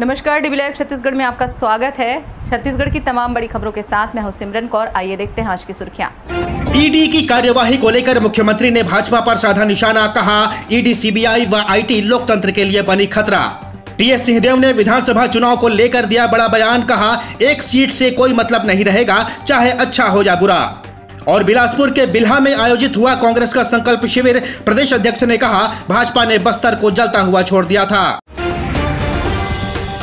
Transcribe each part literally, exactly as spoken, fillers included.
नमस्कार, dB live Chhattisgarh में आपका स्वागत है। छत्तीसगढ़ की तमाम बड़ी खबरों के साथ मैं हूं सिमरन कौर। आइए देखते हैं आज की सुर्खियां। ईडी की कार्यवाही को लेकर मुख्यमंत्री ने भाजपा पर साधा निशाना, कहा ईडी सीबीआई व आईटी लोकतंत्र के लिए बनी खतरा। टी एस सिंहदेव ने विधानसभा चुनाव को लेकर दिया बड़ा बयान, कहा एक सीट से कोई मतलब नहीं रहेगा, चाहे अच्छा हो या बुरा। और बिलासपुर के बिल्हा में आयोजित हुआ कांग्रेस का संकल्प शिविर, प्रदेश अध्यक्ष ने कहा भाजपा ने बस्तर को जलता हुआ छोड़ दिया था।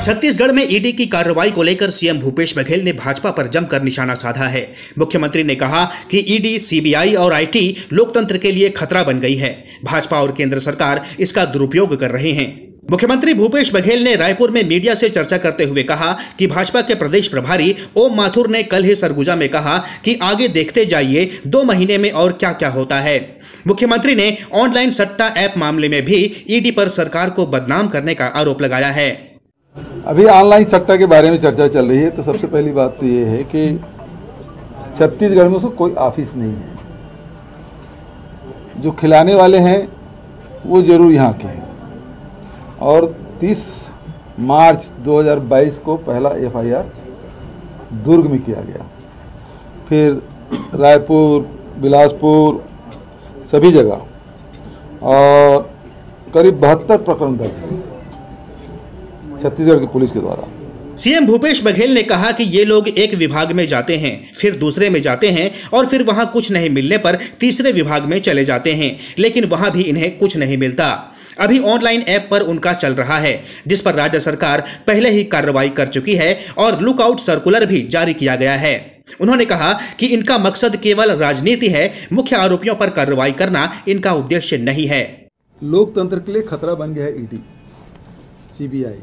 छत्तीसगढ़ में ईडी की कार्रवाई को लेकर सीएम भूपेश बघेल ने भाजपा पर जमकर निशाना साधा है। मुख्यमंत्री ने कहा कि ईडी, सीबीआई और आईटी लोकतंत्र के लिए खतरा बन गई है, भाजपा और केंद्र सरकार इसका दुरुपयोग कर रहे हैं। मुख्यमंत्री भूपेश बघेल ने रायपुर में मीडिया से चर्चा करते हुए कहा कि भाजपा के प्रदेश प्रभारी ओम माथुर ने कल ही सरगुजा में कहा कि आगे देखते जाइए, दो महीने में और क्या क्या होता है। मुख्यमंत्री ने ऑनलाइन सट्टा ऐप मामले में भी ईडी पर सरकार को बदनाम करने का आरोप लगाया है। अभी ऑनलाइन सट्टा के बारे में चर्चा चल रही है, तो सबसे पहली बात तो ये है कि छत्तीसगढ़ में उसको कोई ऑफिस नहीं है। जो खिलाने वाले हैं वो जरूर यहाँ के हैं और तीस मार्च दो हज़ार बाईस को पहला एफ आई आर दुर्ग में किया गया, फिर रायपुर, बिलासपुर, सभी जगह, और करीब बहत्तर प्रकरण दर्ज छत्तीसगढ़ की पुलिस के द्वारा। सीएम भूपेश बघेल ने कहा कि ये लोग एक विभाग में जाते हैं, फिर दूसरे में जाते हैं और फिर वहाँ कुछ नहीं मिलने पर तीसरे विभाग में चले जाते हैं, लेकिन वहाँ भी इन्हें कुछ नहीं मिलता। अभी ऑनलाइन ऐप पर उनका चल रहा है, जिस पर राज्य सरकार पहले ही कार्रवाई कर चुकी है और लुकआउट सर्कुलर भी जारी किया गया है। उन्होंने कहा कि इनका मकसद केवल राजनीति है, मुख्य आरोपियों पर कार्रवाई करना इनका उद्देश्य नहीं है। लोकतंत्र के लिए खतरा बन गया है ईडी, सीबीआई,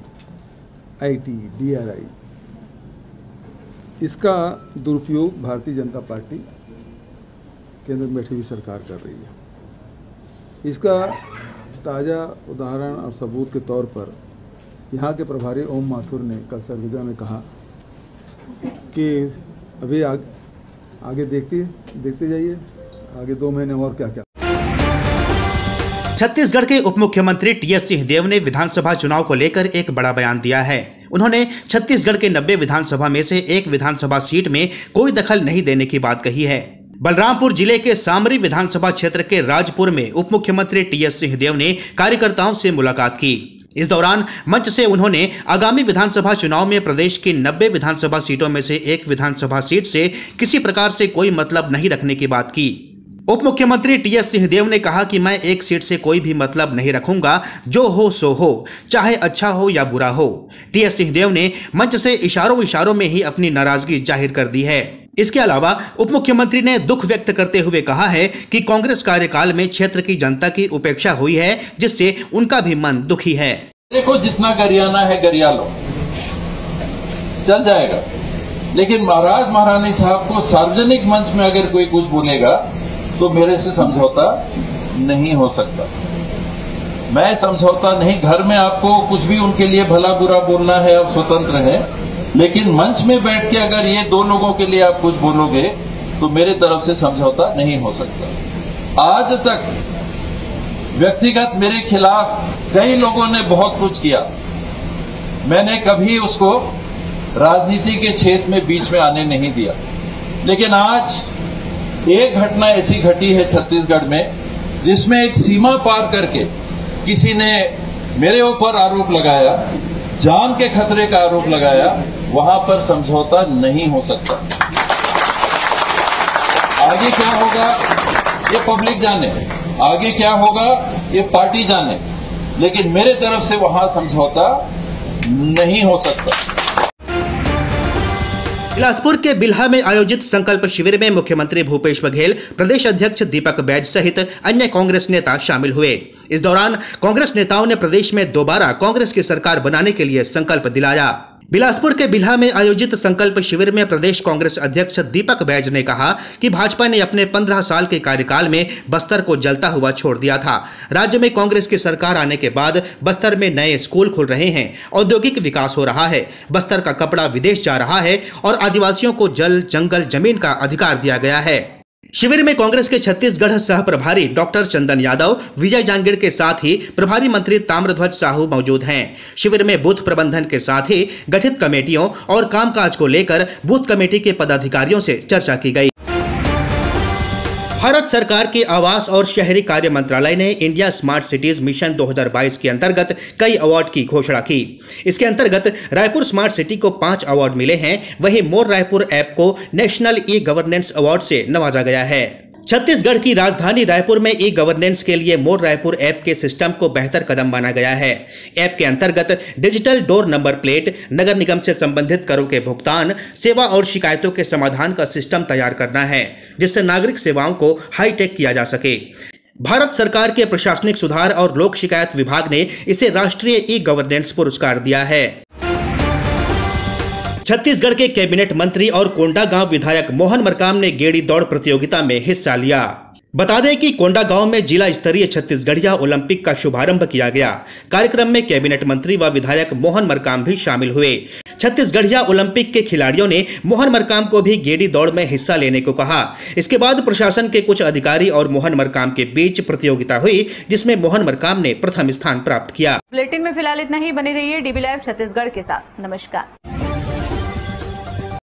आईटी, डीआरआई। इसका दुरुपयोग भारतीय जनता पार्टी केंद्र में बैठी हुई सरकार कर रही है। इसका ताज़ा उदाहरण और सबूत के तौर पर यहाँ के प्रभारी ओम माथुर ने कल सरगुजा में कहा कि अभी आग, आगे देखते देखते जाइए, आगे दो महीने और क्या क्या। छत्तीसगढ़ के उप मुख्यमंत्री टी एस सिंहदेव ने विधानसभा चुनाव को लेकर एक बड़ा बयान दिया है। उन्होंने छत्तीसगढ़ के नब्बे विधानसभा में से एक विधानसभा सीट में कोई दखल नहीं देने की बात कही है। बलरामपुर जिले के सामरी विधानसभा क्षेत्र के राजपुर में उप मुख्यमंत्री टी एस सिंहदेव ने कार्यकर्ताओं से मुलाकात की। इस दौरान मंच से उन्होंने आगामी विधानसभा चुनाव में प्रदेश की नब्बे विधानसभा सीटों में से एक विधानसभा सीट से किसी प्रकार से कोई मतलब नहीं रखने की बात की। उप मुख्यमंत्री टी एस सिंहदेव ने कहा कि मैं एक सीट से कोई भी मतलब नहीं रखूंगा, जो हो सो हो, चाहे अच्छा हो या बुरा हो। टी एस सिंहदेव ने मंच से इशारों इशारों में ही अपनी नाराजगी जाहिर कर दी है। इसके अलावा उप मुख्यमंत्री ने दुख व्यक्त करते हुए कहा है कि कांग्रेस कार्यकाल में क्षेत्र की जनता की उपेक्षा हुई है, जिससे उनका भी मन दुखी है। देखो, जितना गरियाना है गरिया लो, चल जाएगा, लेकिन महाराज महारानी साहब को सार्वजनिक मंच में अगर कोई कुछ बोलेगा तो मेरे से समझौता नहीं हो सकता। मैं समझौता नहीं, घर में आपको कुछ भी उनके लिए भला बुरा बोलना है, आप स्वतंत्र हैं, लेकिन मंच में बैठ के अगर ये दो लोगों के लिए आप कुछ बोलोगे तो मेरे तरफ से समझौता नहीं हो सकता। आज तक व्यक्तिगत मेरे खिलाफ कई लोगों ने बहुत कुछ किया, मैंने कभी उसको राजनीति के क्षेत्र में बीच में आने नहीं दिया, लेकिन आज एक घटना ऐसी घटी है छत्तीसगढ़ में जिसमें एक सीमा पार करके किसी ने मेरे ऊपर आरोप लगाया, जान के खतरे का आरोप लगाया, वहां पर समझौता नहीं हो सकता। आगे क्या होगा ये पब्लिक जाने, आगे क्या होगा ये पार्टी जाने, लेकिन मेरे तरफ से वहां समझौता नहीं हो सकता। बिलासपुर के बिल्हा में आयोजित संकल्प शिविर में मुख्यमंत्री भूपेश बघेल, प्रदेश अध्यक्ष दीपक बैज सहित अन्य कांग्रेस नेता शामिल हुए। इस दौरान कांग्रेस नेताओं ने प्रदेश में दोबारा कांग्रेस की सरकार बनाने के लिए संकल्प दिलाया। बिलासपुर के बिल्हा में आयोजित संकल्प शिविर में प्रदेश कांग्रेस अध्यक्ष दीपक बैज ने कहा कि भाजपा ने अपने पंद्रह साल के कार्यकाल में बस्तर को जलता हुआ छोड़ दिया था। राज्य में कांग्रेस की सरकार आने के बाद बस्तर में नए स्कूल खुल रहे हैं, औद्योगिक विकास हो रहा है, बस्तर का कपड़ा विदेश जा रहा है और आदिवासियों को जल, जंगल, जमीन का अधिकार दिया गया है। शिविर में कांग्रेस के छत्तीसगढ़ सह प्रभारी डॉक्टर चंदन यादव, विजय जांगड़ के साथ ही प्रभारी मंत्री ताम्रध्वज साहू मौजूद हैं। शिविर में बूथ प्रबंधन के साथ ही गठित कमेटियों और कामकाज को लेकर बूथ कमेटी के पदाधिकारियों से चर्चा की गई। भारत सरकार के आवास और शहरी कार्य मंत्रालय ने इंडिया स्मार्ट सिटीज मिशन दो हज़ार बाईस के अंतर्गत कई अवार्ड की घोषणा की। इसके अंतर्गत रायपुर स्मार्ट सिटी को पांच अवार्ड मिले हैं, वहीं मोर रायपुर ऐप को नेशनल ई गवर्नेंस अवार्ड से नवाजा गया है। छत्तीसगढ़ की राजधानी रायपुर में ई गवर्नेंस के लिए मोर रायपुर ऐप के सिस्टम को बेहतर कदम माना गया है। ऐप के अंतर्गत डिजिटल डोर नंबर प्लेट, नगर निगम से संबंधित करों के भुगतान, सेवा और शिकायतों के समाधान का सिस्टम तैयार करना है, जिससे नागरिक सेवाओं को हाईटेक किया जा सके। भारत सरकार के प्रशासनिक सुधार और लोक शिकायत विभाग ने इसे राष्ट्रीय ई गवर्नेंस पुरस्कार दिया है। छत्तीसगढ़ के कैबिनेट मंत्री और कोंडागांव विधायक मोहन मरकाम ने गेड़ी दौड़ प्रतियोगिता में हिस्सा लिया। बता दें कि कोंडागांव में जिला स्तरीय छत्तीसगढ़िया ओलंपिक का शुभारंभ किया गया। कार्यक्रम में कैबिनेट मंत्री व विधायक मोहन मरकाम भी शामिल हुए। छत्तीसगढ़िया ओलंपिक के खिलाड़ियों ने मोहन मरकाम को भी गेड़ी दौड़ में हिस्सा लेने को कहा। इसके बाद प्रशासन के कुछ अधिकारी और मोहन मरकाम के बीच प्रतियोगिता हुई, जिसमें मोहन मरकाम ने प्रथम स्थान प्राप्त किया। बुलेटिन में फिलहाल इतना ही। बने रहिए डीबी लाइव छत्तीसगढ़ के साथ। नमस्कार।